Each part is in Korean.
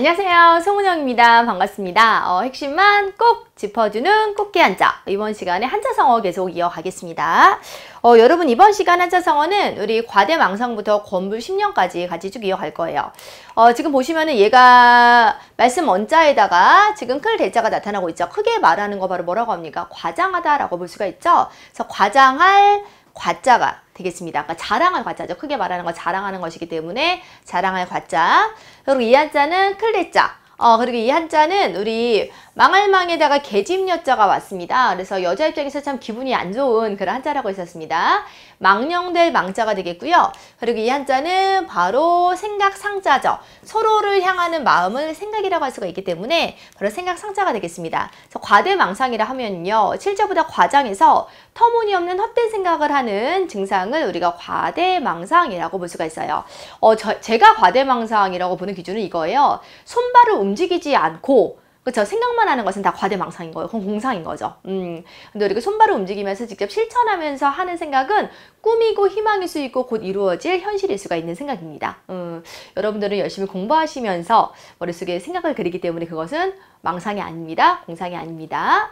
안녕하세요, 송은영입니다. 반갑습니다. 핵심만 꼭 짚어주는 꽃게 한자, 이번 시간에 한자성어 계속 이어가겠습니다. 여러분, 이번 시간 한자성어는 우리 과대망상부터 권불심령까지 같이 쭉 이어갈 거예요. 지금 보시면은 얘가 말씀 언자에다가 지금 클 대자가 나타나고 있죠. 크게 말하는 거 바로 뭐라고 합니까? 과장하다 라고 볼 수가 있죠. 그래서 과장할 과자가 되겠습니다. 그러니까 자랑할 과자죠. 크게 말하는 거 자랑하는 것이기 때문에 자랑할 과자. 그리고 이 한자는 클대자. 그리고 이 한자는 우리 망할망에다가 계집녀자가 왔습니다. 그래서 여자 입장에서 참 기분이 안 좋은 그런 한자라고 했었습니다. 망령될 망자가 되겠고요. 그리고 이 한자는 바로 생각상자죠. 서로를 향하는 마음을 생각이라고 할 수가 있기 때문에 바로 생각상자가 되겠습니다. 그래서 과대망상이라 하면요, 실제보다 과장해서 터무니없는 헛된 생각을 하는 증상을 우리가 과대망상이라고 볼 수가 있어요. 제가 과대망상이라고 보는 기준은 이거예요. 손발을 움직이지 않고, 그렇죠, 생각만 하는 것은 다 과대망상인 거예요. 그건 공상인 거죠. 근데 이렇게 손발을 움직이면서 직접 실천하면서 하는 생각은 꿈이고 희망일 수 있고 곧 이루어질 현실일 수가 있는 생각입니다. 여러분들은 열심히 공부하시면서 머릿속에 생각을 그리기 때문에 그것은 망상이 아닙니다. 공상이 아닙니다.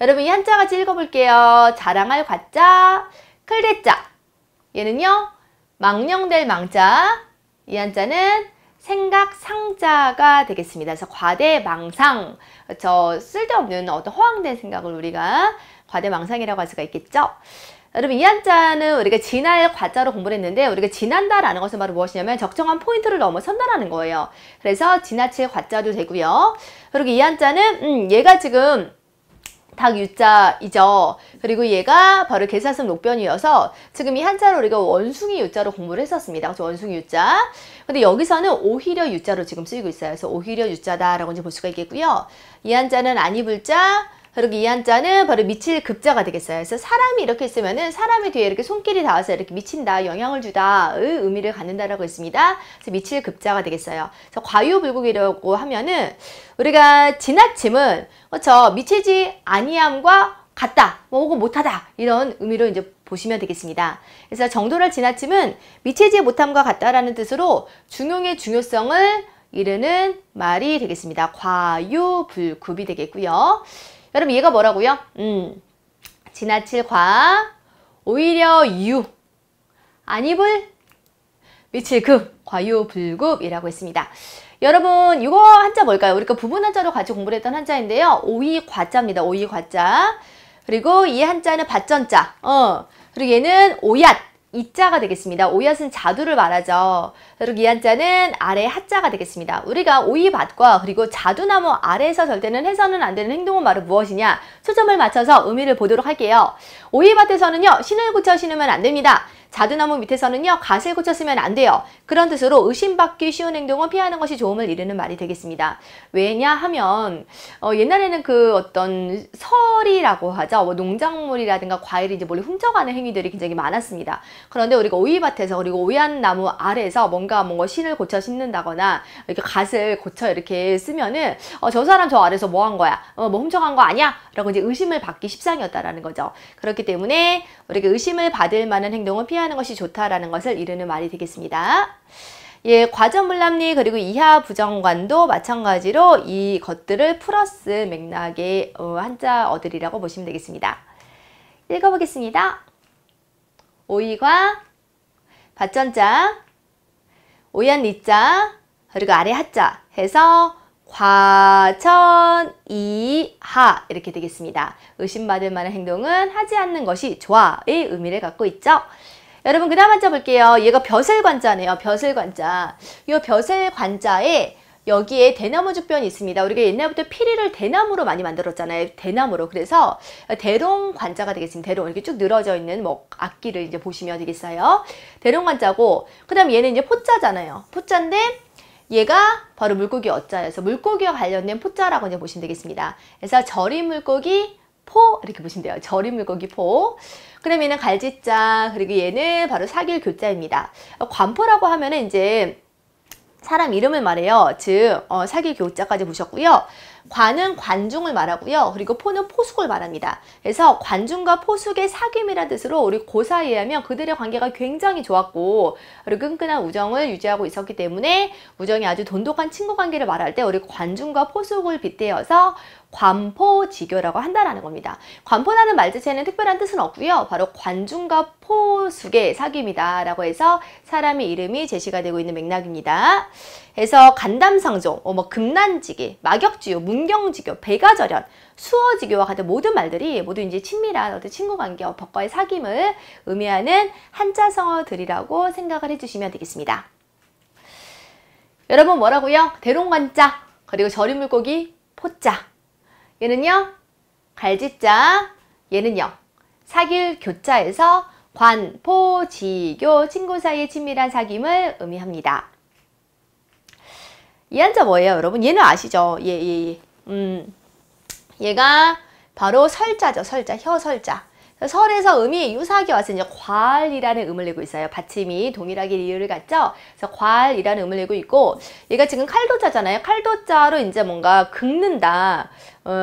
여러분, 이 한자 같이 읽어볼게요. 자랑할 과자, 클대자. 얘는요, 망령될 망자. 이 한자는 생각상자가 되겠습니다. 그래서 과대망상, 그렇죠, 쓸데없는 어떤 허황된 생각을 우리가 과대망상이라고 할 수가 있겠죠. 여러분, 이 한자는 우리가 지날 과자로 공부를 했는데, 우리가 지난다 라는 것은 바로 무엇이냐면 적정한 포인트를 넘어선다라는 거예요. 그래서 지나칠 과자도 되고요. 그리고 이 한자는 얘가 지금 닭유자이죠. 그리고 얘가 바로 개사슴 녹변이어서 지금 이 한자를 우리가 원숭이 유자로 공부를 했었습니다. 그래서 원숭이 유자. 근데 여기서는 오히려 유자로 지금 쓰이고 있어요. 그래서 오히려 유자다라고 이제 볼 수가 있겠고요. 이 한자는 안이불자. 그리고 이 한자는 바로 미칠 급자가 되겠어요. 그래서 사람이 이렇게 쓰면은 사람의 뒤에 이렇게 손길이 닿아서 이렇게 미친다, 영향을 주다의 의미를 갖는다라고 했습니다. 그래서 미칠 급자가 되겠어요. 그래서 과유불급이라고 하면은 우리가 지나침은, 그렇죠, 미치지 아니함과 같다, 혹은 못하다, 이런 의미로 이제 보시면 되겠습니다. 그래서 정도랄 지나침은 미치지 못함과 같다라는 뜻으로 중용의 중요성을 이르는 말이 되겠습니다. 과유불급이 되겠고요. 여러분, 얘가 뭐라고요? 지나칠 과, 오히려 유, 안입을 미칠 급, 과유불급이라고 했습니다. 여러분, 이거 한자 뭘까요? 우리가 부분 한자로 같이 공부를 했던 한자인데요, 오이과자입니다. 오이과자. 그리고 이 한자는 밭전자. 그리고 얘는 오얏, 이자가 되겠습니다. 오얏은 자두를 말하죠. 그리고 이 한자는 아래 하자가 되겠습니다. 우리가 오이밭과 그리고 자두나무 아래에서 절대는 해서는 안 되는 행동은 바로 무엇이냐, 초점을 맞춰서 의미를 보도록 할게요. 오이밭에서는요, 신을 고쳐 신으면 안 됩니다. 자두나무 밑에서는요, 갓을 고쳐 쓰면 안 돼요. 그런 뜻으로 의심받기 쉬운 행동은 피하는 것이 좋음을 이르는 말이 되겠습니다. 왜냐 하면 옛날에는 그 어떤 설이라고 하죠, 뭐 농작물이라든가 과일이 이제 몰래 훔쳐가는 행위들이 굉장히 많았습니다. 그런데 우리가 오이밭에서, 그리고 오얀 나무 아래에서 뭔가 신을 고쳐 신는다거나 이렇게 갓을 고쳐 이렇게 쓰면은 저 사람 저 아래에서 뭐 한 거야, 뭐 훔쳐간 거 아니야? 라고 이제 의심을 받기 십상이었다라는 거죠. 그렇기 때문에 우리가 의심을 받을 만한 행동은 피하는 것이 좋다라는 것을 이르는 말이 되겠습니다. 예, 과전물납리, 그리고 이하 부정관도 마찬가지로 이 것들을 플러스 맥락의 한자어들이라고 보시면 되겠습니다. 읽어보겠습니다. 오이과, 밭전자, 오얏리자, 그리고 아래 하자 해서 과천이하 이렇게 되겠습니다. 의심받을 만한 행동은 하지 않는 것이 좋아의 의미를 갖고 있죠. 여러분, 그 다음 한자 볼게요. 얘가 벼슬관자네요. 벼슬관자. 이 벼슬관자에 여기에 대나무 죽변이 있습니다. 우리가 옛날부터 피리를 대나무로 많이 만들었잖아요. 대나무로. 그래서 대롱관자가 되겠습니다. 대롱, 이렇게 쭉 늘어져 있는 뭐 악기를 이제 보시면 되겠어요. 대롱관자고, 그 다음 얘는 이제 포자잖아요. 포자인데 얘가 바로 물고기 어자여서 물고기와 관련된 포자라고 이제 보시면 되겠습니다. 그래서 절인 물고기 포 이렇게 보시면 돼요. 절인 물고기 포. 그럼 얘는 갈지자, 그리고 얘는 바로 사귈 교자입니다. 관포라고 하면은 이제 사람 이름을 말해요. 즉 사귈 교자까지 보셨고요. 관은 관중을 말하고요. 그리고 포는 포숙을 말합니다. 그래서 관중과 포숙의 사귐이라는 뜻으로 우리 고사에 의하면 그들의 관계가 굉장히 좋았고 그리고 끈끈한 우정을 유지하고 있었기 때문에 우정이 아주 돈독한 친구 관계를 말할 때 우리 관중과 포숙을 빗대어서 관포지교라고 한다라는 겁니다. 관포라는 말 자체는 특별한 뜻은 없고요. 바로 관중과 포숙의 사귐이다 라고 해서 사람의 이름이 제시가 되고 있는 맥락입니다. 그래서 간담상종, 금난지기, 막역지요, 문경지교, 배가절연, 수어지교와 같은 모든 말들이 모두 이제 친밀한 어떤 친구관계와 덕과의 사귐을 의미하는 한자성어들이라고 생각을 해주시면 되겠습니다. 여러분 뭐라고요? 대롱관자, 그리고 절임물고기 포자. 얘는요 갈지자, 얘는요 사길교자에서 관포지교 친구 사이의 친밀한 사귐을 의미합니다. 이 한자 뭐예요 여러분? 얘는 아시죠? 얘가 바로 설자죠. 설자, 혀설자. 설에서 음이 유사하게 와서 이제 괄이라는 음을 내고 있어요. 받침이 동일하게 리을을 갖죠. 그래서 괄이라는 음을 내고 있고 얘가 지금 칼도자잖아요. 칼도자로 이제 뭔가 긁는다.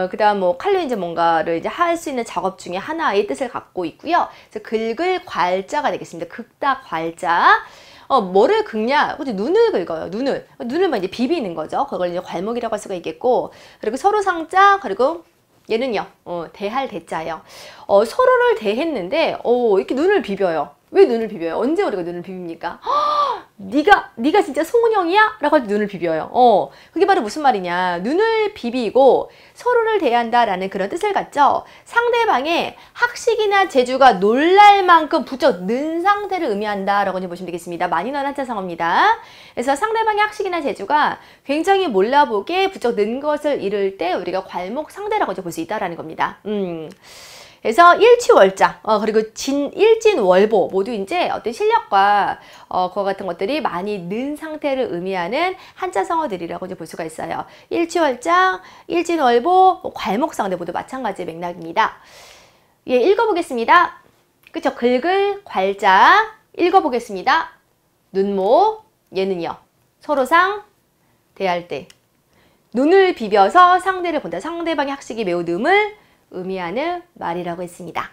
그다음 칼로 이제 뭔가를 이제 할 수 있는 작업 중에 하나의 뜻을 갖고 있고요. 그래서 긁을 괄자가 되겠습니다. 긁다 괄자. 뭐를 긁냐? 그치, 눈을 긁어요. 눈을. 눈을 막 이제 비비는 거죠. 그걸 이제 괄목이라고 할 수가 있겠고. 그리고 서로 상자, 그리고 얘는요, 대할 대자예요. 서로를 대했는데, 이렇게 눈을 비벼요. 왜 눈을 비벼요? 언제 우리가 눈을 비빕니까? 네가 진짜 송은형이야? 라고 할 때 눈을 비벼요. 그게 바로 무슨 말이냐. 눈을 비비고 서로를 대한다라는 그런 뜻을 갖죠. 상대방의 학식이나 재주가 놀랄 만큼 부쩍 는 상태를 의미한다라고 이제 보시면 되겠습니다. 많이 넣은 한자성어입니다. 그래서 상대방의 학식이나 재주가 굉장히 몰라보게 부쩍 는 것을 이를 때 우리가 괄목 상대라고 이제 볼 수 있다라는 겁니다. 그래서 일취월장, 그리고 일진월보 모두 이제 어떤 실력과 그와 같은 것들이 많이 는 상태를 의미하는 한자성어들이라고 이제 볼 수가 있어요. 일취월장, 일진월보, 괄목상대 모두 마찬가지의 맥락입니다. 예, 읽어보겠습니다. 그쵸? 긁을 괄자 읽어보겠습니다. 눈모, 얘는요 서로상 대할 때 눈을 비벼서 상대를 본다. 상대방의 학식이 매우 늠을 의미하는 말이라고 했습니다.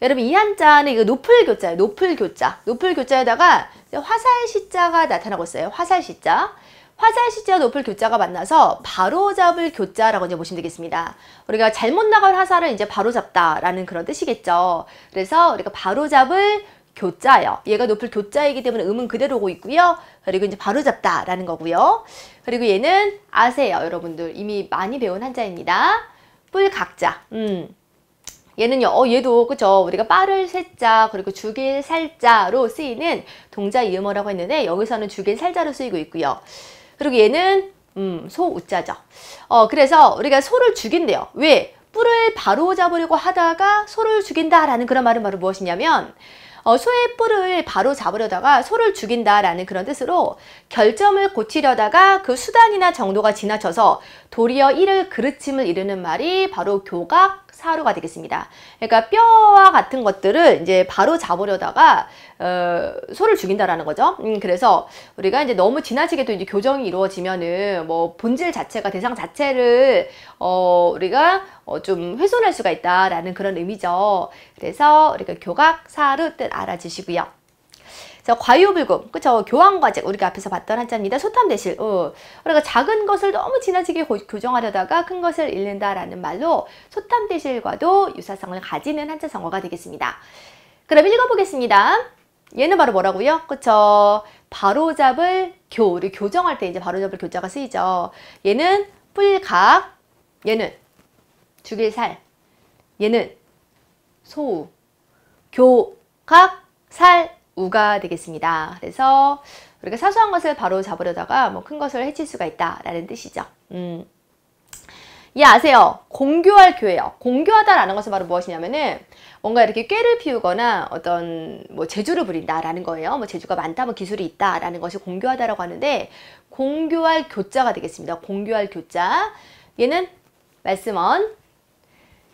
여러분 이 한자는 이거 높을 교자예요. 높을 교자. 높을 교자에다가 화살 시자가 나타나고 있어요. 화살 시자. 화살 시자와 높을 교자가 만나서 바로잡을 교자라고 이제 보시면 되겠습니다. 우리가 잘못 나간 화살을 이제 바로잡다라는 그런 뜻이겠죠. 그래서 우리가 바로잡을 교자예요. 얘가 높을 교자이기 때문에 음은 그대로 오고 있고요. 그리고 이제 바로잡다라는 거고요. 그리고 얘는 아세요, 여러분들 이미 많이 배운 한자입니다. 뿔 각자. 얘는요, 얘도, 그쵸. 우리가 빠를 셋자, 그리고 죽일 살자로 쓰이는 동자 이음어라고 했는데, 여기서는 죽일 살자로 쓰이고 있고요. 그리고 얘는, 소 우자죠. 그래서 우리가 소를 죽인대요. 왜? 뿔을 바로 잡으려고 하다가 소를 죽인다라는 그런 말은 바로 무엇이냐면, 소의 뿔을 바로 잡으려다가 소를 죽인다라는 그런 뜻으로 결점을 고치려다가 그 수단이나 정도가 지나쳐서 도리어 이를 그르침을 이르는 말이 바로 교각 사루가 되겠습니다. 그러니까 뼈와 같은 것들을 이제 바로 잡으려다가 소를 죽인다라는 거죠. 그래서 우리가 이제 너무 지나치게 또 이제 교정이 이루어지면은 뭐 본질 자체가 대상 자체를 우리가 좀 훼손할 수가 있다라는 그런 의미죠. 그래서 우리가 교각사루 뜻 알아주시고요. 자, 과유불급, 그쵸? 교황과직, 우리가 앞에서 봤던 한자입니다. 소탐대실, 그러니까 작은 것을 너무 지나치게 교정하려다가 큰 것을 잃는다라는 말로 소탐대실과도 유사성을 가지는 한자성어가 되겠습니다. 그럼 읽어보겠습니다. 얘는 바로 뭐라고요? 그쵸? 바로잡을 교, 우리 교정할 때 이제 바로잡을 교자가 쓰이죠. 얘는 뿔각, 얘는 죽일살, 얘는 소우, 교, 각, 살, 우가 되겠습니다. 그래서 우리가 사소한 것을 바로 잡으려다가 큰 것을 해칠 수가 있다라는 뜻이죠. 예, 아세요? 공교할 교예요. 공교하다라는 것은 바로 무엇이냐면은 뭔가 이렇게 꾀를 피우거나 어떤 재주를 부린다라는 거예요. 재주가 많다, 기술이 있다라는 것이 공교하다라고 하는데 공교할 교자가 되겠습니다. 공교할 교자. 얘는 말씀언,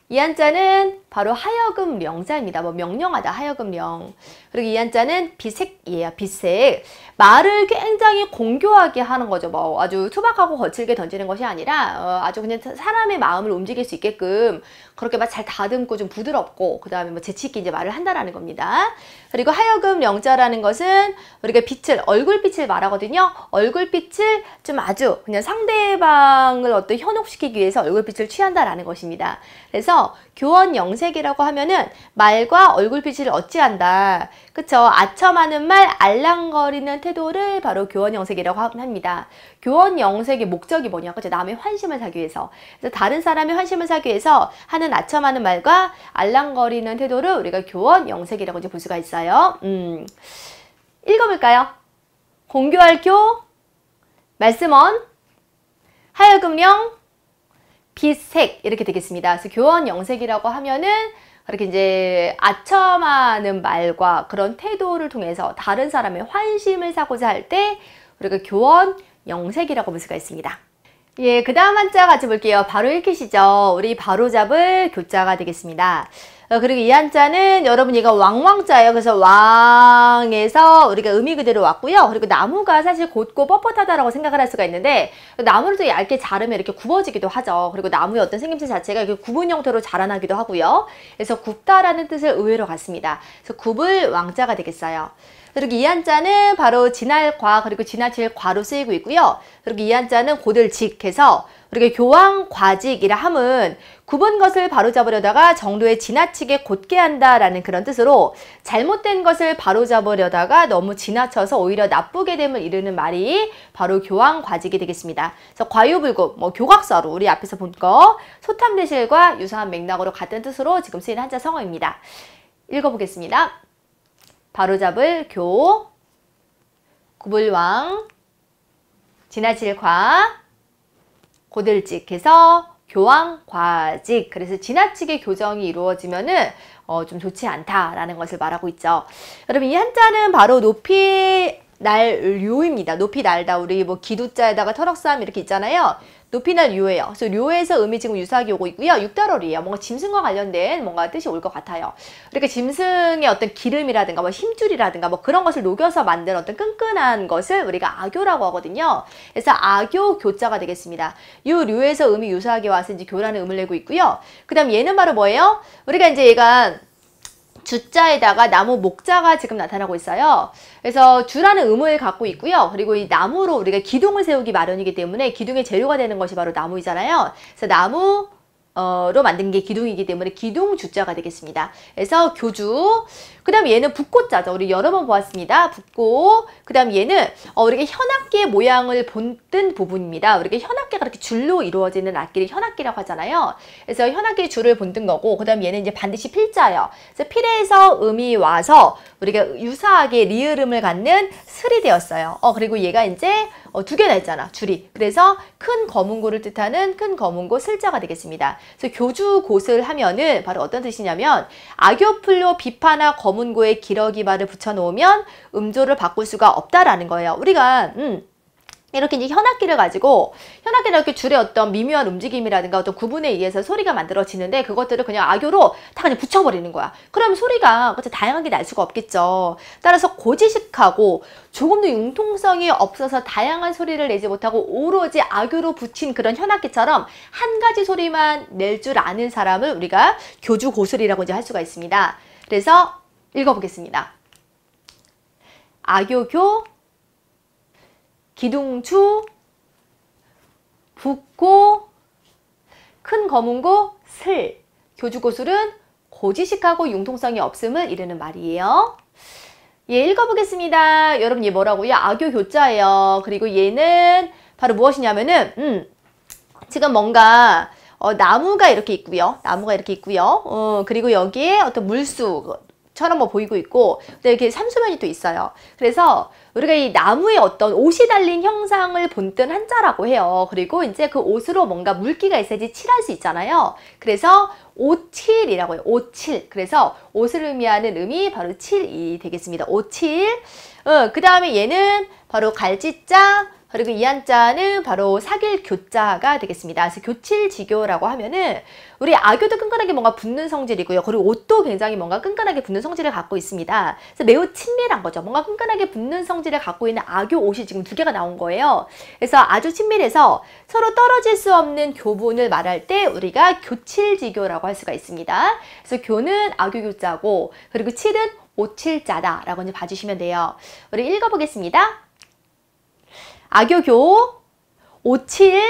이 한자는 바로 하여금 명자입니다. 뭐 명령하다, 하여금령. 그리고 이 한자는 빛색이에요. 빛색. 말을 굉장히 공교하게 하는 거죠. 뭐 아주 투박하고 거칠게 던지는 것이 아니라 아주 그냥 사람의 마음을 움직일 수 있게끔 그렇게 막 잘 다듬고 좀 부드럽고 그 다음에 뭐 재치 있게 이제 말을 한다라는 겁니다. 그리고 하여금령자라는 것은 우리가 빛을, 얼굴빛을 말하거든요. 얼굴빛을 좀 아주 그냥 상대방을 어떤 현혹시키기 위해서 얼굴빛을 취한다라는 것입니다. 그래서 교원영색이라고 하면은 말과 얼굴빛을 어찌한다. 그쵸? 아첨하는 말, 알랑거리는 태도를 바로 교원영색이라고 합니다. 교원영색의 목적이 뭐냐? 그쵸? 남의 환심을 사기 위해서. 그래서 다른 사람의 환심을 사기 위해서 하는 아첨하는 말과 알랑거리는 태도를 우리가 교원영색이라고 이제 볼 수가 있어요. 읽어볼까요? 공교할 교, 말씀언, 하여금령, 빛색 이렇게 되겠습니다. 그래서 교원영색이라고 하면은 그렇게 이제 아첨하는 말과 그런 태도를 통해서 다른 사람의 환심을 사고자 할 때 우리가 교원영색이라고 볼 수가 있습니다. 예, 그 다음 한자 같이 볼게요. 바로 읽히시죠. 우리 바로 잡을 교자가 되겠습니다. 그리고 이 한자는 여러분 얘가 왕왕자예요. 그래서 왕에서 우리가 의미 그대로 왔고요. 그리고 나무가 사실 곧고 뻣뻣하다라고 생각을 할 수가 있는데 나무를 또 얇게 자르면 이렇게 굽어지기도 하죠. 그리고 나무의 어떤 생김새 자체가 이렇게 굽은 형태로 자라나기도 하고요. 그래서 굽다라는 뜻을 의외로 갖습니다. 그래서 굽을 왕자가 되겠어요. 그리고 이 한자는 바로 지날 과 그리고 지나칠 과로 쓰이고 있고요. 그리고 이 한자는 곧을 직해서 우리가 교황과직이라 함은 굽은 것을 바로잡으려다가 정도에 지나치게 곧게 한다라는 그런 뜻으로 잘못된 것을 바로잡으려다가 너무 지나쳐서 오히려 나쁘게 됨을 이르는 말이 바로 교황과직이 되겠습니다. 그래서 과유불급, 뭐 교각서로 우리 앞에서 본 거 소탐대실과 유사한 맥락으로 같은 뜻으로 지금 쓰인 한자 성어입니다. 읽어보겠습니다. 바로잡을 교, 구불왕, 지나칠 과, 고들직해서 교황과직. 그래서 지나치게 교정이 이루어지면은 좀 좋지 않다라는 것을 말하고 있죠. 여러분 이 한자는 바로 높이 날 료입니다. 높이 날다. 우리 뭐 기두자에다가 터럭싸움 이렇게 있잖아요. 높이 날 료예요. 그래서 료에서 음이 지금 유사하게 오고 있고요. 6달월이에요. 뭔가 짐승과 관련된 뭔가 뜻이 올 것 같아요. 이렇게 짐승의 어떤 기름이라든가 뭐 힘줄이라든가 뭐 그런 것을 녹여서 만든 어떤 끈끈한 것을 우리가 악요라고 하거든요. 그래서 악요 교자가 되겠습니다. 요 료에서 음이 유사하게 와서 이제 교라는 음을 내고 있고요. 그 다음 얘는 바로 뭐예요? 우리가 이제 얘가 주자에다가 나무 목자가 지금 나타나고 있어요. 그래서 주라는 음을 갖고 있고요. 그리고 이 나무로 우리가 기둥을 세우기 마련이기 때문에 기둥의 재료가 되는 것이 바로 나무이잖아요. 그래서 나무 로 만든 게 기둥이기 때문에 기둥 주자가 되겠습니다. 그래서 교주. 그 다음 얘는 붓고자죠. 우리 여러 번 보았습니다. 붓고. 그 다음 얘는 우리가 현악기의 모양을 본뜬 부분입니다. 우리가 현악기가 이렇게 줄로 이루어지는 악기를 현악기라고 하잖아요. 그래서 현악기의 줄을 본뜬 거고, 그 다음 얘는 이제 반드시 필자예요. 그래서 필에서 음이 와서 우리가 유사하게 리을음을 갖는 슬이 되었어요. 그리고 얘가 이제 두 개나 있잖아, 줄이. 그래서 큰 거문고를 뜻하는 큰 거문고 슬자가 되겠습니다. 그래서 교주곳을 하면은 바로 어떤 뜻이냐면 악요풀로 비파나 거문고에 기러기발을 붙여놓으면 음조를 바꿀 수가 없다라는 거예요. 우리가 이렇게 이제 현악기를 가지고 현악기는 이렇게 줄의 어떤 미묘한 움직임이라든가 어떤 구분에 의해서 소리가 만들어지는데 그것들을 그냥 악요로 다 그냥 붙여버리는 거야. 그럼 소리가 다양하게 날 수가 없겠죠. 따라서 고지식하고 조금도 융통성이 없어서 다양한 소리를 내지 못하고 오로지 악요로 붙인 그런 현악기처럼 한 가지 소리만 낼 줄 아는 사람을 우리가 교주고술이라고 이제 할 수가 있습니다. 그래서 읽어보겠습니다. 악요교, 기둥주, 붓고, 큰 거문고, 슬. 교주고술은 고지식하고 융통성이 없음을 이르는 말이에요. 예, 읽어보겠습니다. 여러분 얘 뭐라고요? 악요 교자예요. 그리고 얘는 바로 무엇이냐면은 지금 뭔가 나무가 이렇게 있고요. 나무가 이렇게 있고요. 그리고 여기에 어떤 물수 처럼 뭐 보이고 있고, 근데 이렇게 삼수면이 또 있어요. 그래서 우리가 이 나무에 어떤 옷이 달린 형상을 본뜬 한자라고 해요. 그리고 이제 그 옷으로 뭔가 물기가 있어야지 칠할 수 있잖아요. 그래서 오칠이라고 해요. 오칠. 그래서 옷을 의미하는 음이 바로 칠이 되겠습니다. 오칠. 그 다음에 얘는 바로 갈지자, 그리고 이 한자는 바로 사귈 교자가 되겠습니다. 그래서 교칠지교라고 하면은 우리 아교도 끈끈하게 뭔가 붙는 성질이고요. 그리고 옷도 굉장히 뭔가 끈끈하게 붙는 성질을 갖고 있습니다. 그래서 매우 친밀한 거죠. 뭔가 끈끈하게 붙는 성질을 갖고 있는 아교 옷이 지금 두 개가 나온 거예요. 그래서 아주 친밀해서 서로 떨어질 수 없는 교분을 말할 때 우리가 교칠지교라고 할 수가 있습니다. 그래서 교는 아교교자고 그리고 칠은 오칠자다 라고 이제 봐주시면 돼요. 우리 읽어보겠습니다. 아교교, 오칠,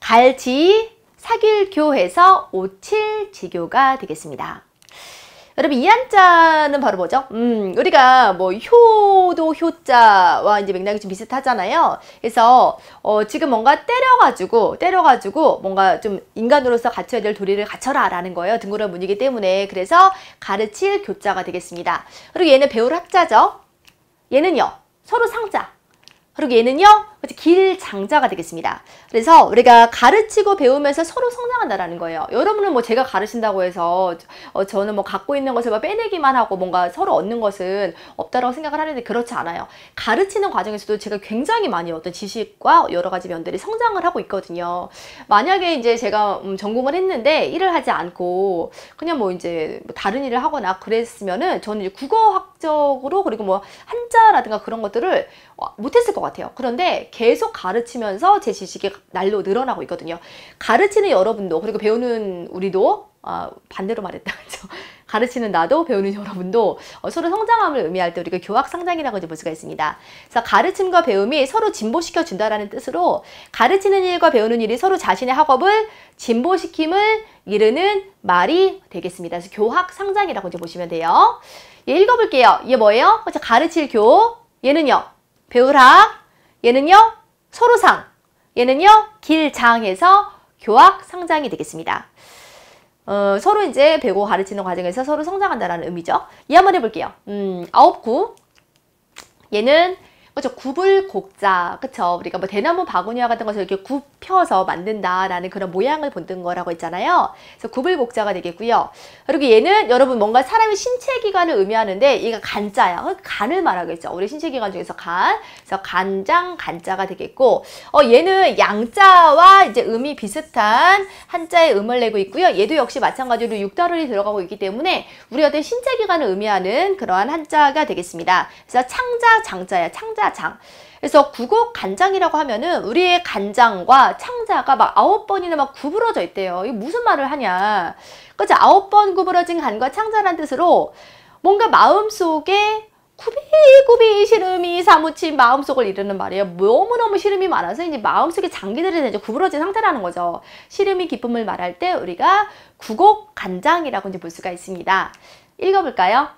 갈지, 사귈교해서 오칠지교가 되겠습니다. 여러분 이 한자는 바로 뭐죠? 우리가 뭐 효도 효자와 이제 맥락이 좀 비슷하잖아요. 그래서 지금 뭔가 때려가지고 뭔가 좀 인간으로서 갖춰야 될 도리를 갖춰라 라는 거예요. 둥그런 문이기 때문에. 그래서 가르칠 교자가 되겠습니다. 그리고 얘는 배울 학자죠. 얘는요 서로 상자. 그리고 얘는요 길장자가 되겠습니다. 그래서 우리가 가르치고 배우면서 서로 성장한다라는 거예요. 여러분은 뭐 제가 가르친다고 해서 저는 뭐 갖고 있는 것을 막 빼내기만 하고 뭔가 서로 얻는 것은 없다라고 생각을 하는데 그렇지 않아요. 가르치는 과정에서도 제가 굉장히 많이 어떤 지식과 여러 가지 면들이 성장을 하고 있거든요. 만약에 이제 제가 전공을 했는데 일을 하지 않고 그냥 뭐 이제 다른 일을 하거나 그랬으면은 저는 이제 국어학적으로 그리고 뭐 한자라든가 그런 것들을 못했을 것 같아요. 그런데 계속 가르치면서 제 지식이 날로 늘어나고 있거든요. 가르치는 여러분도 그리고 배우는 우리도 반대로 말했다. 그렇죠? 가르치는 나도 배우는 여러분도 서로 성장함을 의미할 때 우리가 교학성장이라고 이제 볼 수가 있습니다. 그래서 가르침과 배움이 서로 진보시켜 준다라는 뜻으로 가르치는 일과 배우는 일이 서로 자신의 학업을 진보시킴을 이르는 말이 되겠습니다. 그래서 교학성장이라고 이제 보시면 돼요. 예, 읽어볼게요. 이게 뭐예요? 가르칠 교, 얘는요 배우라, 얘는요 서로상, 얘는요 길장에서 교학성장이 되겠습니다. 서로 이제 배우고 가르치는 과정에서 서로 성장한다라는 의미죠. 이 한번 해볼게요. 아홉구, 얘는 그렇죠. 구불곡자, 그쵸? 우리가 뭐 대나무 바구니와 같은 것을 이렇게 굽혀서 만든다라는 그런 모양을 본든 거라고 했잖아요. 그래서 구불곡자가 되겠고요. 그리고 얘는 여러분 뭔가 사람의 신체기관을 의미하는데 얘가 간자야. 간을 말하겠죠. 우리 신체기관 중에서 간. 그래서 간장, 간자가 되겠고, 얘는 양자와 이제 음이 비슷한 한자의 음을 내고 있고요. 얘도 역시 마찬가지로 육달음이 들어가고 있기 때문에 우리 어떤 신체기관을 의미하는 그러한 한자가 되겠습니다. 그래서 창자, 장자야. 창자, 장. 그래서 구곡 간장이라고 하면은 우리의 간장과 창자가 막 9번이나 막 구부러져 있대요. 이게 무슨 말을 하냐. 그치? 9번 구부러진 간과 창자란 뜻으로 뭔가 마음속에 구비구비 시름이 사무친 마음속을 이르는 말이에요. 너무너무 시름이 많아서 이제 마음속에 장기들이 이제 구부러진 상태라는 거죠. 시름이 기쁨을 말할 때 우리가 구곡 간장이라고 이제 볼 수가 있습니다. 읽어볼까요?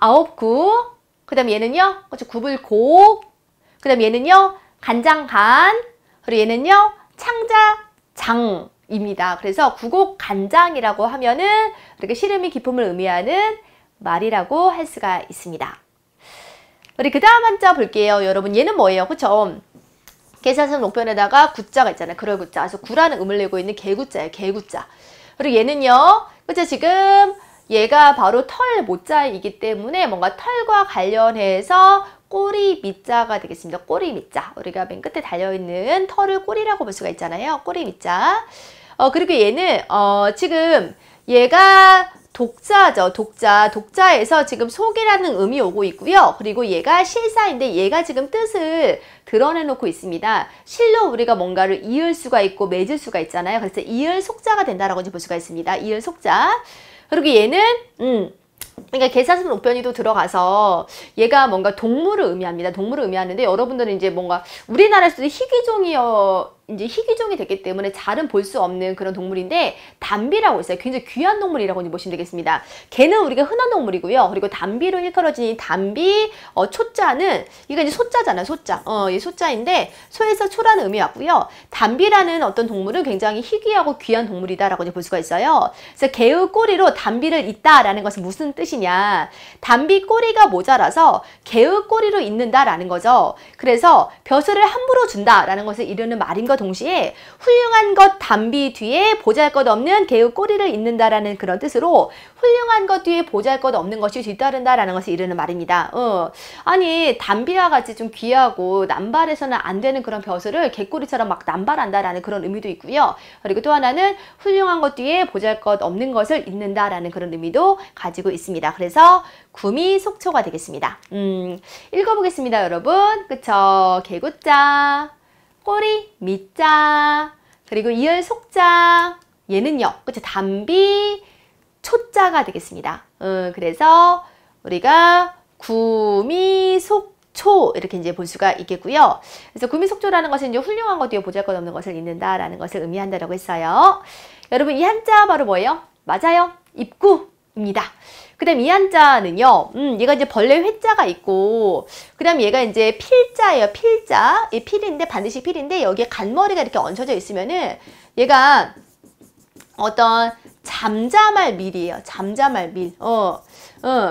9구, 그 다음 얘는요 그렇죠. 구불곡, 그 다음 얘는요 간장간, 그리고 얘는요 창자장입니다. 그래서 구곡간장이라고 하면은 이렇게 시름이 기쁨을 의미하는 말이라고 할 수가 있습니다. 우리 그 다음 한자 볼게요. 여러분 얘는 뭐예요? 그렇죠. 계산선 목변에다가 구자가 있잖아요. 그럴 구자. 그래서 구라는 음을 내고 있는 개구자예요. 개구자. 그리고 얘는요 그렇죠. 지금 얘가 바로 털 모자이기 때문에 뭔가 털과 관련해서 꼬리 밑자가 되겠습니다. 꼬리 밑자. 우리가 맨 끝에 달려있는 털을 꼬리라고 볼 수가 있잖아요. 꼬리 밑자. 그리고 얘는 지금 얘가 독자죠. 독자. 독자에서 지금 속이라는 음이 오고 있고요. 그리고 얘가 실사인데 얘가 지금 뜻을 드러내놓고 있습니다. 실로 우리가 뭔가를 이을 수가 있고 맺을 수가 있잖아요. 그래서 이을 속자가 된다라고 이제 볼 수가 있습니다. 이을 속자. 그리고 얘는 그러니까 계산선 목변이도 들어가서 얘가 뭔가 동물을 의미합니다. 동물을 의미하는데 여러분들은 이제 뭔가 우리나라에서도 희귀종이 됐기 때문에 잘은 볼 수 없는 그런 동물인데 담비라고 있어요. 굉장히 귀한 동물이라고 이제 보시면 되겠습니다. 걔는 우리가 흔한 동물이고요. 그리고 담비로 일컬어진 이 담비 초자는 이게 이제 소자잖아요. 소자. 이 소자인데 소에서 초라는 의미 왔고요. 담비라는 어떤 동물은 굉장히 희귀하고 귀한 동물이다라고 이제 볼 수가 있어요. 그래서 개의 꼬리로 담비를 잇다라는 것은 무슨 뜻이냐? 담비 꼬리가 모자라서 개의 꼬리로 잇는다라는 거죠. 그래서 벼슬을 함부로 준다라는 것을 이르는 말인 것. 동시에 훌륭한 것 담비 뒤에 보잘것없는 개의 꼬리를 잇는다라는 그런 뜻으로 훌륭한 것 뒤에 보잘것없는 것이 뒤따른다라는 것을 이르는 말입니다. 아니 담비와 같이 좀 귀하고 남발해서는 안 되는 그런 벼슬을 개꼬리처럼 막 남발한다라는 그런 의미도 있고요. 그리고 또 하나는 훌륭한 것 뒤에 보잘것없는 것을 잇는다라는 그런 의미도 가지고 있습니다. 그래서 구미 속초가 되겠습니다. 읽어보겠습니다, 여러분. 그쵸? 개구자, 꼬리 밑자, 그리고 이을 속자, 얘는요, 그쵸? 담비 초자가 되겠습니다. 그래서 우리가 구미 속초 이렇게 이제 볼 수가 있겠고요. 그래서 구미 속초라는 것은 이제 훌륭한 것 뒤에 보잘것없는 것을 잇는다라는 것을 의미한다라고 했어요. 여러분, 이 한자 바로 뭐예요? 맞아요, 입구입니다. 그 다음 이 한자는요, 얘가 이제 벌레 회자가 있고, 그 다음 얘가 이제 필자예요, 필자. 이 필인데, 반드시 필인데, 여기에 간머리가 이렇게 얹혀져 있으면은, 얘가 어떤 잠자말 밀이에요, 잠자말 밀.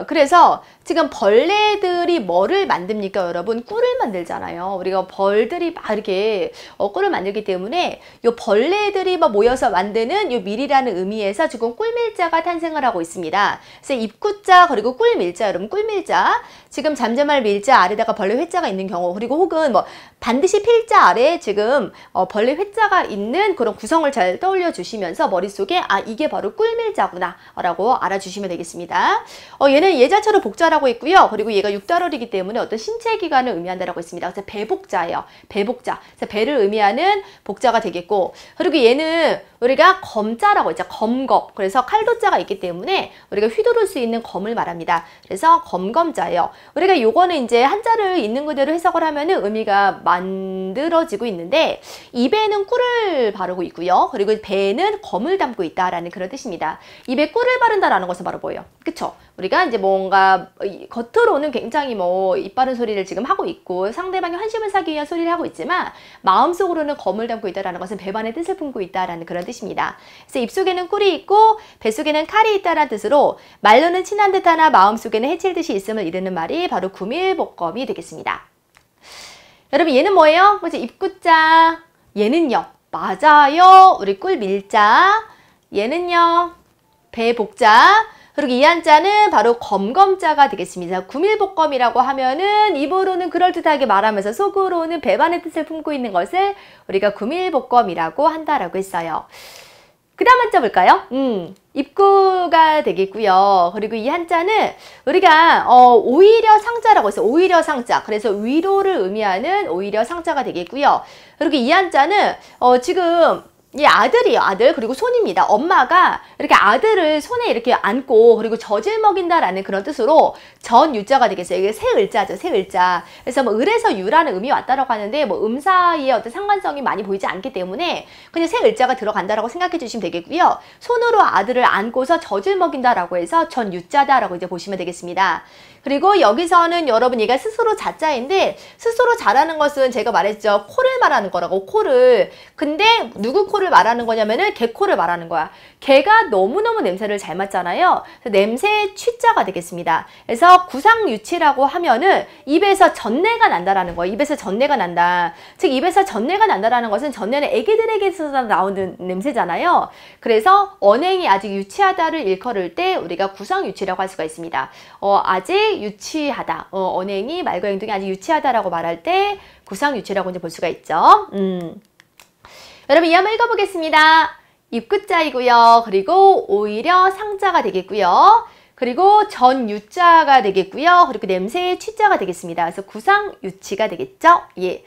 그래서 지금 벌레들이 뭐를 만듭니까, 여러분? 꿀을 만들잖아요. 우리가 벌들이 막 이렇게 꿀을 만들기 때문에 요 벌레들이 막 모여서 만드는 요 밀이라는 의미에서 지금 꿀밀자가 탄생을 하고 있습니다. 그래서 입구자 그리고 꿀밀자, 여러분 꿀밀자. 지금 잠자말 밀자 아래다가 벌레 회자가 있는 경우, 그리고 혹은 뭐 반드시 필자 아래에 지금 벌레 회자가 있는 그런 구성을 잘 떠올려 주시면서 머릿속에 아 이게 바로 꿀밀자구나 라고 알아주시면 되겠습니다. 얘는 예자처럼 복자라고 했고요. 그리고 얘가 육달월이기 때문에 어떤 신체 기관을 의미한다라고 했습니다. 그래서 배복자예요, 배복자. 그래서 배를 의미하는 복자가 되겠고, 그리고 얘는 우리가 검자라고 했죠, 검겁. 그래서 칼도자가 있기 때문에 우리가 휘두를 수 있는 검을 말합니다. 그래서 검검자예요. 우리가 요거는 이제 한자를 있는 그대로 해석을 하면은 의미가 만들어지고 있는데, 입에는 꿀을 바르고 있고요. 그리고 배에는 검을 담고 있다라는 그런 뜻입니다. 입에 꿀을 바른다라는 것은 바로 뭐예요? 그쵸? 우리가 이제 뭔가 겉으로는 굉장히 뭐 입 바른 소리를 지금 하고 있고 상대방의 환심을 사기 위한 소리를 하고 있지만 마음속으로는 검을 담고 있다라는 것은 배반의 뜻을 품고 있다라는 그런 뜻입니다. 그래서 입속에는 꿀이 있고 뱃속에는 칼이 있다라는 뜻으로 말로는 친한 듯하나 마음속에는 해칠 듯이 있음을 이르는 말이 바로 구밀복검이 되겠습니다. 여러분 얘는 뭐예요? 그치? 입구자. 얘는요, 맞아요, 우리 꿀밀자. 얘는요, 배복자. 그리고 이 한자는 바로 검검자가 되겠습니다. 구밀복검이라고 하면은 입으로는 그럴듯하게 말하면서 속으로는 배반의 뜻을 품고 있는 것을 우리가 구밀복검이라고 한다라고 했어요. 그 다음 한자 볼까요? 입구가 되겠고요. 그리고 이 한자는 우리가 오히려 상자라고 했어요. 오히려 상자. 그래서 위로를 의미하는 오히려 상자가 되겠고요. 그리고 이 한자는 지금 이 아들이에요, 아들. 그리고 손입니다. 엄마가 이렇게 아들을 손에 이렇게 안고 그리고 젖을 먹인다라는 그런 뜻으로 전 유자가 되겠어요. 이게 새 을자죠, 새 을자. 그래서 뭐 을에서 유라는 음이 왔다라고 하는데 뭐 음사의 어떤 상관성이 많이 보이지 않기 때문에 그냥 새 을자가 들어간다라고 생각해 주시면 되겠고요. 손으로 아들을 안고서 젖을 먹인다라고 해서 전 유자다라고 이제 보시면 되겠습니다. 그리고 여기서는 여러분 얘가 스스로 자자인데, 스스로 자라는 것은 제가 말했죠, 코를 말하는 거라고, 코를. 근데 누구 코를 말하는 거냐면은 개코를 말하는 거야. 개가 너무너무 냄새를 잘 맡잖아요. 그래서 냄새 취자가 되겠습니다. 그래서 구상유치라고 하면은 입에서 전내가 난다라는 거예요. 입에서 전내가 난다. 즉 입에서 전내가 난다라는 것은 전내는 애기들에게서 나오는 냄새잖아요. 그래서 언행이 아직 유치하다를 일컬을 때 우리가 구상유치라고 할 수가 있습니다. 아직 유치하다, 언행이 말과 행동이 아직 유치하다라고 말할 때 구상유치라고 이제 볼 수가 있죠. 여러분 이 한번 읽어보겠습니다. 입구자이고요. 그리고 오히려 상자가 되겠고요. 그리고 전유자가 되겠고요. 그리고 냄새의 취자가 되겠습니다. 그래서 구상유치가 되겠죠. 예.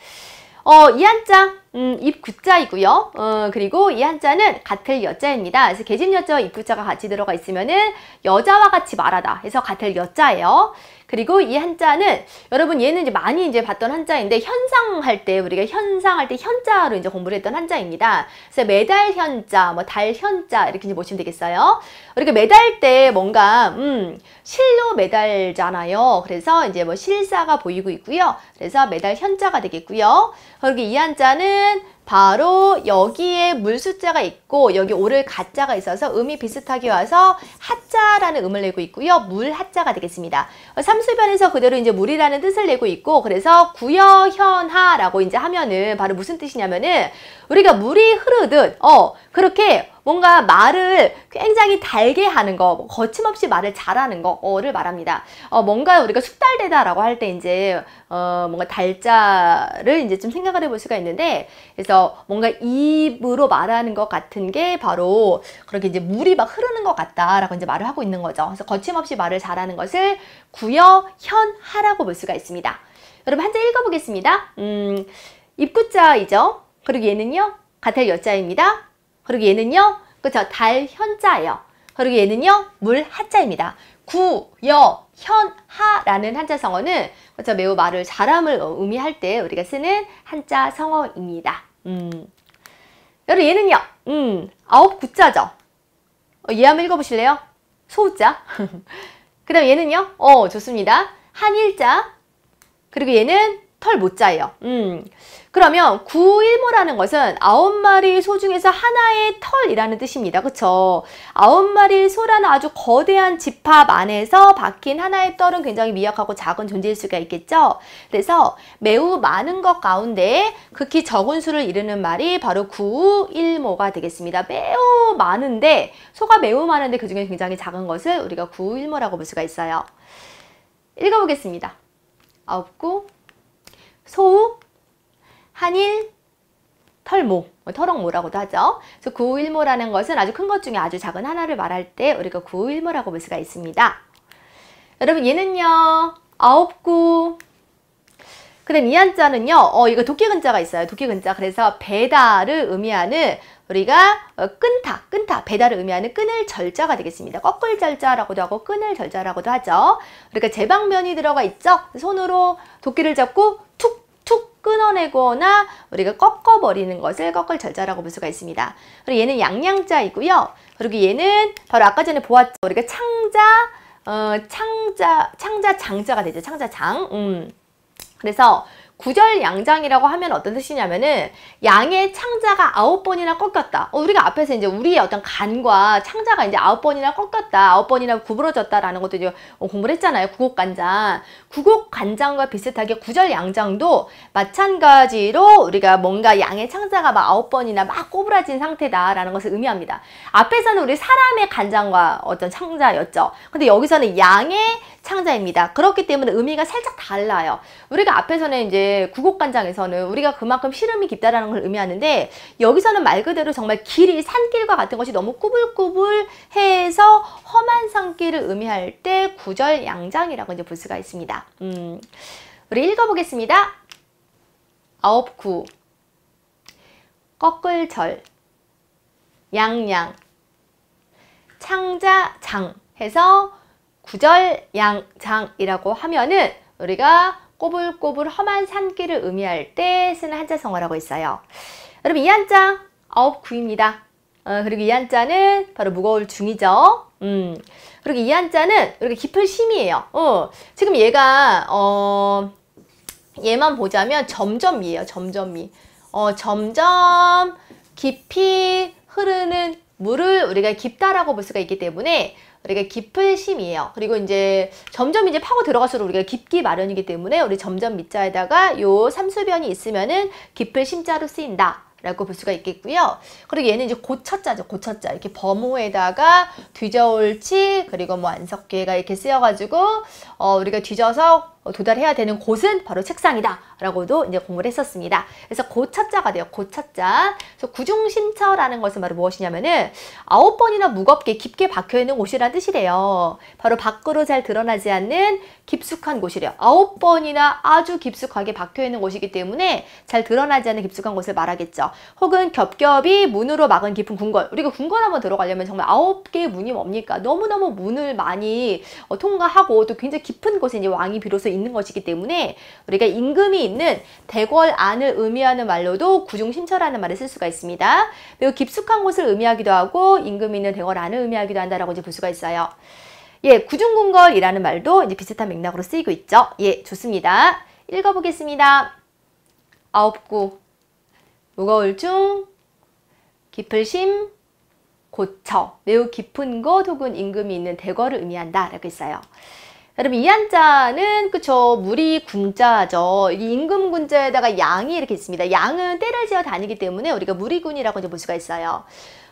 이 한자, 입구자이고요. 그리고 이 한자는 같을 여자입니다. 그래서 계집여자와 입구자가 같이 들어가 있으면은 여자와 같이 말하다 해서 같을 여자예요. 그리고 이 한자는 여러분 얘는 이제 많이 이제 봤던 한자인데, 현상할 때 우리가 현상할 때 현자로 이제 공부를 했던 한자입니다. 그래서 매달 현자, 뭐 달 현자 이렇게 이제 보시면 되겠어요. 우리가 매달 때 뭔가 실로 매달잖아요. 그래서 이제 뭐 실사가 보이고 있고요. 그래서 매달 현자가 되겠고요. 그리고 이 한자는 바로 여기에 물숫자가 있고 여기 오를 가자가 있어서 음이 비슷하게 와서 하자라는 음을 내고 있고요. 물 하자가 되겠습니다. 삼수변에서 그대로 이제 물이라는 뜻을 내고 있고, 그래서 구여현하라고 이제 하면은 바로 무슨 뜻이냐면은 우리가 물이 흐르듯 그렇게 뭔가 말을 굉장히 달게 하는 거, 거침없이 말을 잘하는 거를 말합니다. 뭔가 우리가 숙달되다라고 할 때 이제 뭔가 달자를 이제 좀 생각을 해볼 수가 있는데, 그래서 뭔가 입으로 말하는 것 같은 게 바로 그렇게 이제 물이 막 흐르는 것 같다라고 이제 말을 하고 있는 거죠. 그래서 거침없이 말을 잘하는 것을 구여현하라고 볼 수가 있습니다. 여러분 한자 읽어보겠습니다. 입구자이죠. 그리고 얘는요 가텔 여자입니다. 그리고 얘는요, 그쵸, 달 현자예요. 그리고 얘는요, 물 하자입니다. 구, 여, 현, 하라는 한자 성어는, 그쵸, 매우 말을 잘함을 의미할 때 우리가 쓰는 한자 성어입니다. 여러분, 얘는요, 아홉 구자죠. 얘 한번 읽어보실래요? 소우자. 그 다음 얘는요, 좋습니다. 한일자. 그리고 얘는 털 못자예요. 그러면 구일모라는 것은 9마리 소 중에서 하나의 털이라는 뜻입니다. 그쵸? 9마리 소라는 아주 거대한 집합 안에서 박힌 하나의 털은 굉장히 미약하고 작은 존재일 수가 있겠죠. 그래서 매우 많은 것 가운데 극히 적은 수를 이루는 말이 바로 구일모가 되겠습니다. 매우 많은데, 소가 매우 많은데 그중에 굉장히 작은 것을 우리가 구일모라고 볼 수가 있어요. 읽어보겠습니다. 아홉구, 소우, 한일, 털모, 털억모라고도 하죠. 그래서 구우일모라는 것은 아주 큰 것 중에 아주 작은 하나를 말할 때 우리가 구우일모라고 볼 수가 있습니다. 여러분 얘는요, 아홉구. 그 다음 이 한자는요, 이거 도끼근자가 있어요. 도끼근자. 그래서 배다를 의미하는, 우리가 끈타, 배다를 의미하는 끈을 절자가 되겠습니다. 꺾을 절자라고도 하고 끈을 절자라고도 하죠. 그러니까 제방면이 들어가 있죠. 손으로 도끼를 잡고 툭툭 끊어내거나 우리가 꺾어버리는 것을 꺾을 절자라고 볼 수가 있습니다. 그리고 얘는 양양자이고요. 그리고 얘는 바로 아까 전에 보았죠. 우리가 창자장자가 되죠. 창자장. 그래서 구절양장이라고 하면 어떤 뜻이냐면은 양의 창자가 9번이나 꺾였다. 우리가 앞에서 이제 우리의 어떤 간과 창자가 이제 9번이나 꺾였다, 9번이나 구부러졌다라는 것도 이제 공부를 했잖아요. 구곡간장. 구곡간장과 비슷하게 구절양장도 마찬가지로 우리가 뭔가 양의 창자가 막 9번이나 막 꼬부라진 상태다라는 것을 의미합니다. 앞에서는 우리 사람의 간장과 어떤 창자였죠. 근데 여기서는 양의 창자입니다. 그렇기 때문에 의미가 살짝 달라요. 우리가 앞에서는 이제 구곡간장에서는 우리가 그만큼 시름이 깊다라는 걸 의미하는데, 여기서는 말 그대로 정말 길이, 산길과 같은 것이 너무 꾸불꾸불해서 험한 산길을 의미할 때 구절양장이라고 이제 볼 수가 있습니다. 우리 읽어보겠습니다. 아홉구, 꺾을절, 양양, 창자장 해서 구절양장이라고 하면은 우리가 꼬불꼬불 험한 산길을 의미할 때 쓰는 한자성어라고 있어요. 여러분 이 한자 아홉구입니다. 그리고 이 한자는 바로 무거울 중이죠. 그리고 이 한자는 이렇게 깊을 심이에요. 지금 얘가 얘만 보자면 점점미예요. 점점미. 점점 깊이 흐르는 물을 우리가 깊다라고 볼 수가 있기 때문에 우리가 깊을 심이에요. 그리고 이제 점점 이제 파고 들어갈수록 우리가 깊기 마련이기 때문에 우리 점점 밑자에다가 요 삼수변이 있으면은 깊을 심자로 쓰인다 라고 볼 수가 있겠고요. 그리고 얘는 이제 고처자죠. 고처자. 이렇게 범호에다가 뒤저올치, 그리고 뭐 안석계가 이렇게 쓰여가지고 우리가 뒤져서 도달해야 되는 곳은 바로 책상이다 라고도 이제 공부를 했었습니다. 그래서 고차자가 돼요. 고차자. 그래서 구중심처라는 것은 바로 무엇이냐면은 9번이나 무겁게 깊게 박혀있는 곳이란 뜻이래요. 바로 밖으로 잘 드러나지 않는 깊숙한 곳이래요. 9번이나 아주 깊숙하게 박혀있는 곳이기 때문에 잘 드러나지 않는 깊숙한 곳을 말하겠죠. 혹은 겹겹이 문으로 막은 깊은 궁궐. 우리가 궁궐 한번 들어가려면 정말 9개의 문이 뭡니까? 너무너무 문을 많이 통과하고 또 굉장히 깊은 곳에 이제 왕이 비로소 있는 것이기 때문에 우리가 임금이 있는 대궐 안을 의미하는 말로도 구중심처라는 말을 쓸 수가 있습니다. 매우 깊숙한 곳을 의미하기도 하고 임금이 있는 대궐 안을 의미하기도 한다라고 이제 볼 수가 있어요. 예, 구중궁궐이라는 말도 이제 비슷한 맥락으로 쓰이고 있죠. 예, 좋습니다. 읽어보겠습니다. 아홉구, 무거울 중, 깊을 심, 고처, 매우 깊은 곳 혹은 임금이 있는 대궐을 의미한다 라고 했어요. 여러분 이 한자는 그쵸 물이 군자죠. 이 임금 군자에다가 양이 이렇게 있습니다. 양은 때를 지어 다니기 때문에 우리가 무리군이라고 이제 볼 수가 있어요.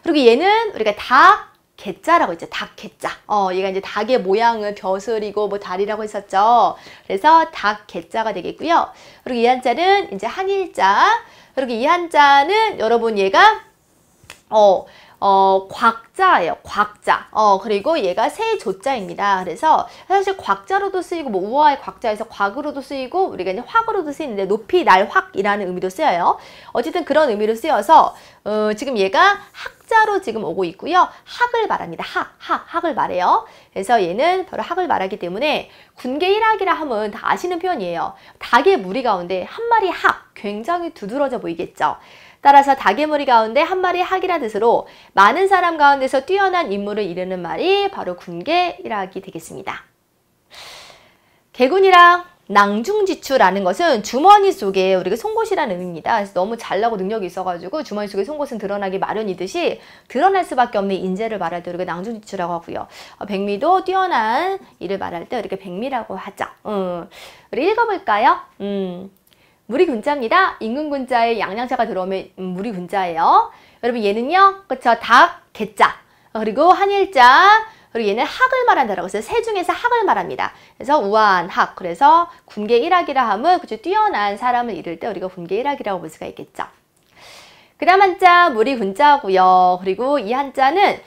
그리고 얘는 우리가 닭 개자라고 했죠. 닭 개자. 얘가 이제 닭의 모양은 벼슬이고 뭐 다리라고 했었죠. 그래서 닭 개자가 되겠고요. 그리고 이 한자는 이제 한일자. 그리고 이 한자는 여러분 얘가 곽자예요. 곽자. 그리고 얘가 세조자입니다. 그래서 사실 곽자로도 쓰이고 뭐 우화의 곽자에서 곽으로도 쓰이고 우리가 이제 확으로도 쓰이는데 높이 날 확이라는 의미도 쓰여요. 어쨌든 그런 의미로 쓰여서 지금 얘가 학자로 지금 오고 있고요. 학을 말합니다. 학을 말해요. 그래서 얘는 바로 학을 말하기 때문에 군계 일학이라 함은 다 아시는 표현이에요. 닭의 무리 가운데 한 마리 학, 굉장히 두드러져 보이겠죠. 따라서 닭의 무리 가운데 한 마리 학이라는 뜻으로 많은 사람 가운데서 뛰어난 인물을 이르는 말이 바로 군계일학이 되겠습니다. 개군이랑 낭중지추라는 것은 주머니 속에 우리가 송곳이라는 의미입니다. 그래서 너무 잘나고 능력이 있어가지고 주머니 속에 송곳은 드러나기 마련이듯이 드러날 수밖에 없는 인재를 말할 때 우리가 낭중지추라고 하고요. 백미도 뛰어난 일을 말할 때 이렇게 백미라고 하죠. 우리 읽어볼까요? 무리군자입니다. 임금군자에 양양자가 들어오면 무리군자예요. 여러분 얘는요, 그쵸? 닭, 개자, 그리고 한일자, 그리고 얘는 학을 말한다라고 해서 세 중에서 학을 말합니다. 그래서 우아한 학, 그래서 군계일학이라 함은 그쵸? 뛰어난 사람을 이룰 때 우리가 군계일학이라고 볼 수가 있겠죠. 그 다음 한자 무리군자고요. 그리고 이 한자는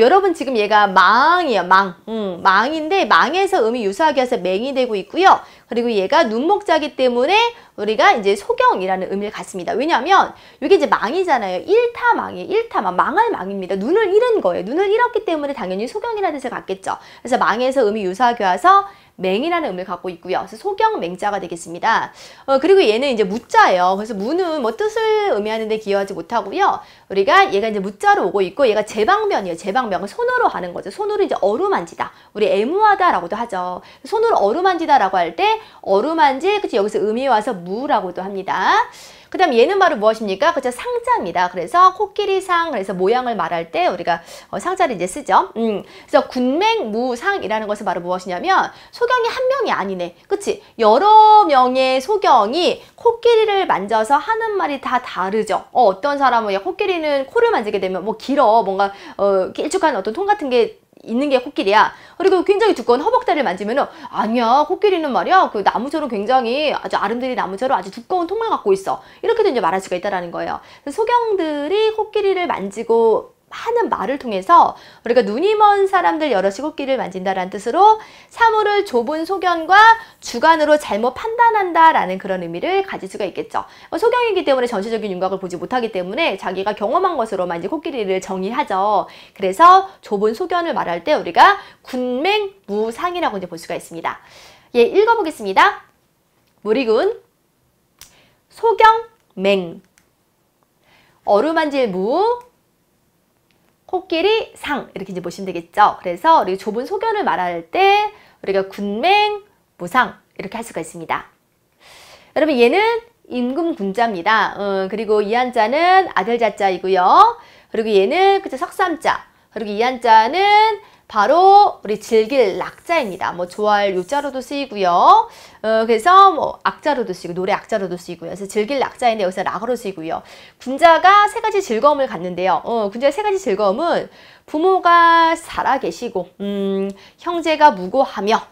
여러분 지금 얘가 망이에요. 망인데 망에서 음이 유사하게 해서 맹이 되고 있고요. 그리고 얘가 눈목자기 때문에 우리가 이제 소경이라는 의미를 갖습니다. 왜냐하면 이게 이제 망이잖아요. 일타망이에요. 일타망. 망할 망입니다. 눈을 잃은 거예요. 눈을 잃었기 때문에 당연히 소경이라는 뜻을 갖겠죠. 그래서 망에서 음이 유사하게 와서 맹이라는 음을 갖고 있고요. 그래서 소경맹자가 되겠습니다. 그리고 얘는 이제 무자예요. 그래서 무는 뭐 뜻을 의미하는데 기여하지 못하고요. 우리가 얘가 이제 무자로 오고 있고 얘가 재방면이에요. 재방면. 손으로 하는 거죠. 손으로 이제 어루만지다. 우리 애무하다라고도 하죠. 손으로 어루만지다라고 할 때 어루만지, 그치? 여기서 음이 와서 무라고도 합니다. 그 다음 얘는 바로 무엇입니까? 그쵸? 상자입니다. 그래서 코끼리 상, 그래서 모양을 말할 때 우리가 상자를 이제 쓰죠. 그래서 군맹무상이라는 것은 바로 무엇이냐면 소경이 한 명이 아니네. 그치? 여러 명의 소경이 코끼리를 만져서 하는 말이 다 다르죠. 어떤 사람은 야, 코끼리는 코를 만지게 되면 뭐 길어. 뭔가 길쭉한 어떤 통 같은 게 있는 게 코끼리야. 그리고 굉장히 두꺼운 허벅다리를 만지면은 아니야, 코끼리는 말이야 그 나무처럼 굉장히 아주 아름드리 나무처럼 아주 두꺼운 통을 갖고 있어. 이렇게도 이제 말할 수가 있다라는 거예요. 소경들이 코끼리를 만지고 하는 말을 통해서 우리가 눈이 먼 사람들 여럿이 코끼리를 만진다라는 뜻으로 사물을 좁은 소견과 주관으로 잘못 판단한다라는 그런 의미를 가질 수가 있겠죠. 소경이기 때문에 전체적인 윤곽을 보지 못하기 때문에 자기가 경험한 것으로만 이제 코끼리를 정의하죠. 그래서 좁은 소견을 말할 때 우리가 군맹무상이라고 이제 볼 수가 있습니다. 예, 읽어보겠습니다. 무리군, 소경맹, 어루만질 무, 코끼리 상, 이렇게 이제 보시면 되겠죠. 그래서 우리 좁은 소견을 말할 때 우리가 군맹 무상 이렇게 할 수가 있습니다. 여러분 얘는 임금군자입니다. 그리고 이 한자는 아들자자이고요. 그리고 얘는 그쵸 석삼자. 그리고 이 한자는 바로 우리 즐길 낙자입니다. 뭐 좋아할 요자로도 쓰이고요. 그래서 뭐 악자로도 쓰이고 노래 악자로도 쓰이고요. 그래서 즐길 낙자인데 여기서 낙으로 쓰이고요. 군자가 세 가지 즐거움을 갖는데요. 군자의 세 가지 즐거움은 부모가 살아계시고 형제가 무고하며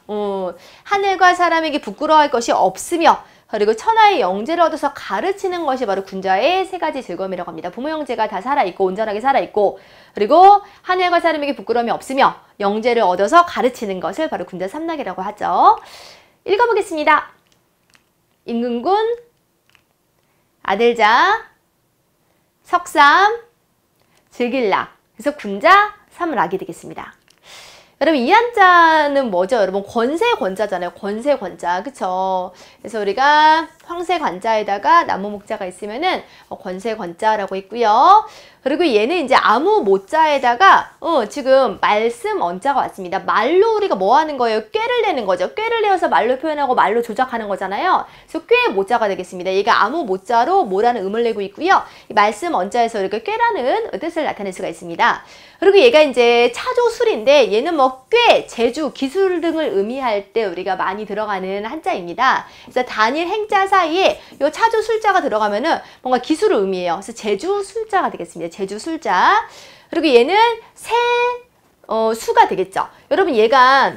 하늘과 사람에게 부끄러워할 것이 없으며 그리고 천하의 영재를 얻어서 가르치는 것이 바로 군자의 세 가지 즐거움이라고 합니다. 부모 형제가 다 살아있고 온전하게 살아있고 그리고 하늘과 사람에게 부끄러움이 없으며 영재를 얻어서 가르치는 것을 바로 군자 삼락이라고 하죠. 읽어보겠습니다. 임금군, 아들자, 석삼, 즐길락. 그래서 군자 삼락이 되겠습니다. 여러분 이 한자는 뭐죠? 여러분 권세 권자잖아요. 권세 권자. 그쵸? 그래서 우리가 황새 관자에다가 나무 목자가 있으면은 권세 권자라고 있고요. 그리고 얘는 이제 아무 모자에다가 지금 말씀 언자가 왔습니다. 말로 우리가 뭐 하는 거예요? 꾀를 내는 거죠. 꾀를 내어서 말로 표현하고 말로 조작하는 거잖아요. 그래서 꾀 모자가 되겠습니다. 얘가 아무 모자로 모라는 음을 내고 있고요. 이 말씀 언자에서 이렇게 꾀라는 뜻을 나타낼 수가 있습니다. 그리고 얘가 이제 차조술인데 얘는 뭐 꾀, 재주, 기술 등을 의미할 때 우리가 많이 들어가는 한자입니다. 그래서 단일 행자 사이에 이 차조술자가 들어가면은 뭔가 기술을 의미해요. 그래서 재주술자가 되겠습니다. 제주술자. 그리고 얘는 세 수가 되겠죠. 여러분 얘가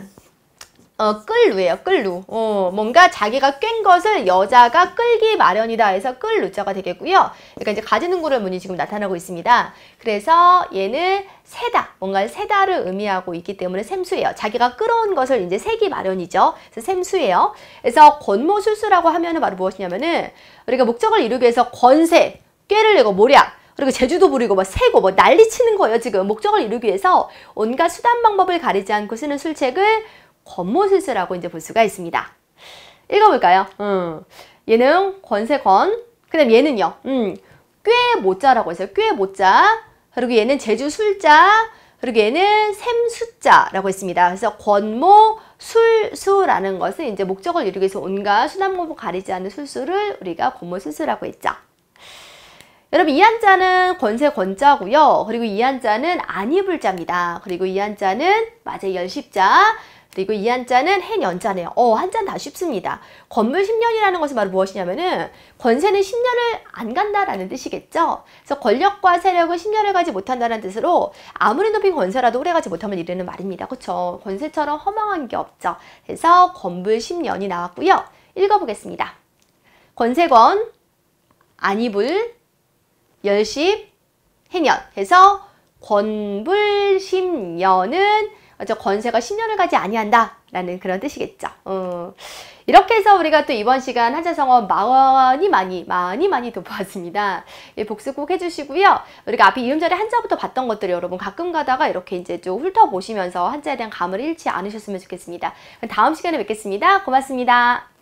끌루예요. 끌루. 뭔가 자기가 깬 것을 여자가 끌기 마련이다 해서 끌루자가 되겠고요. 그러니까 이제 가지는구를 문이 지금 나타나고 있습니다. 그래서 얘는 세다. 뭔가 세다를 의미하고 있기 때문에 셈수예요. 자기가 끌어온 것을 이제 세기 마련이죠. 그래서 셈수예요. 그래서 권모술수라고 하면은 바로 무엇이냐면은 우리가 목적을 이루기 위해서 권세, 꾀를 내고 모략, 그리고 재주도 부리고 막 세고 뭐 난리 치는 거예요. 지금 목적을 이루기 위해서 온갖 수단 방법을 가리지 않고 쓰는 술책을 권모술수라고 이제 볼 수가 있습니다. 읽어볼까요? 얘는 권세권. 그 다음 얘는요. 꽤 모자라고 했어요. 꽤 모자. 그리고 얘는 재주술자. 그리고 얘는 셈수자라고 했습니다. 그래서 권모술수라는 것은 이제 목적을 이루기 위해서 온갖 수단 방법을 가리지 않는 술수를 우리가 권모술수라고 했죠. 여러분 이 한자는 권세 권자고요. 그리고 이 한자는 안이불자입니다. 그리고 이 한자는 마제 열십자. 그리고 이 한자는 해년자네요. 한자는 다 쉽습니다. 권물 10년이라는 것은 바로 무엇이냐면은 권세는 10년을 안 간다라는 뜻이겠죠. 그래서 권력과 세력은 10년을 가지 못한다는 뜻으로 아무리 높이 권세라도 오래 가지 못하면 이르는 말입니다. 그렇죠? 권세처럼 허망한 게 없죠. 그래서 권물 10년이 나왔고요. 읽어보겠습니다. 권세권, 안이불, 열십, 해년. 해서 권불 10년은 권세가 10년을 가지 아니한다 라는 그런 뜻이겠죠. 이렇게 해서 우리가 또 이번 시간 한자성어 많이 돋보았습니다. 복습 꼭 해주시고요. 우리가 앞에 이음절에 한자부터 봤던 것들을 여러분 가끔 가다가 이렇게 이제 좀 훑어보시면서 한자에 대한 감을 잃지 않으셨으면 좋겠습니다. 다음 시간에 뵙겠습니다. 고맙습니다.